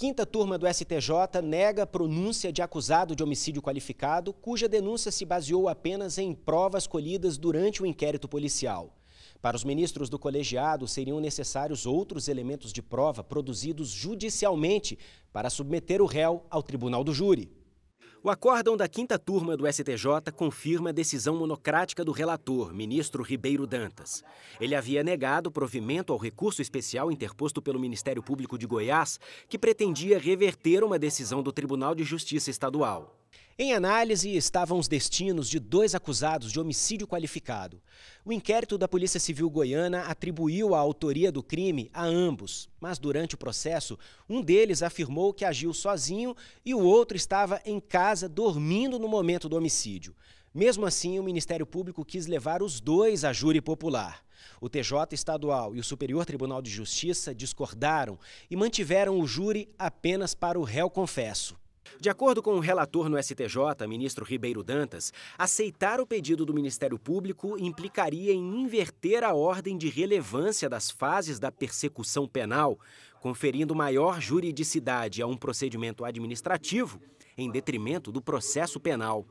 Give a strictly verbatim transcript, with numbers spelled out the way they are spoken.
Quinta Turma do S T J nega pronúncia de acusado de homicídio qualificado, cuja denúncia se baseou apenas em provas colhidas durante o inquérito policial. Para os ministros do colegiado, seriam necessários outros elementos de prova produzidos judicialmente para submeter o réu ao tribunal do júri. O acórdão da Quinta Turma do S T J confirma a decisão monocrática do relator, ministro Ribeiro Dantas. Ele havia negado provimento ao recurso especial interposto pelo Ministério Público de Goiás, que pretendia reverter uma decisão do Tribunal de Justiça Estadual. Em análise estavam os destinos de dois acusados de homicídio qualificado. O inquérito da Polícia Civil Goiana atribuiu a autoria do crime a ambos, mas durante o processo, um deles afirmou que agiu sozinho e o outro estava em casa dormindo no momento do homicídio. Mesmo assim, o Ministério Público quis levar os dois a júri popular. O T J Estadual e o Superior Tribunal de Justiça discordaram e mantiveram o júri apenas para o réu confesso. De acordo com o relator no S T J, ministro Ribeiro Dantas, aceitar o pedido do Ministério Público implicaria em inverter a ordem de relevância das fases da persecução penal, conferindo maior juridicidade a um procedimento administrativo em detrimento do processo penal.